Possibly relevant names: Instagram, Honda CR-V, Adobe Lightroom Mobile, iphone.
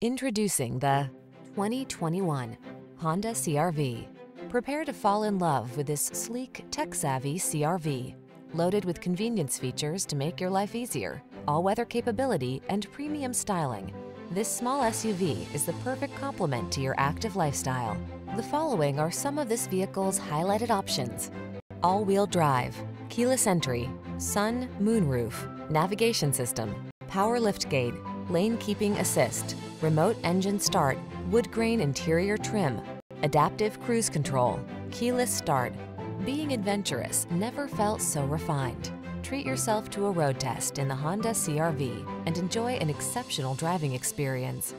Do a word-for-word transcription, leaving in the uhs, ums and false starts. Introducing the twenty twenty-one Honda C R V. Prepare to fall in love with this sleek, tech-savvy C R V, loaded with convenience features to make your life easier, all-weather capability, and premium styling. This small S U V is the perfect complement to your active lifestyle. The following are some of this vehicle's highlighted options: all-wheel drive, keyless entry, sun, moonroof, navigation system, power liftgate, lane keeping assist, remote engine start, wood grain interior trim, adaptive cruise control, keyless start. Being adventurous never felt so refined. Treat yourself to a road test in the Honda C R V and enjoy an exceptional driving experience.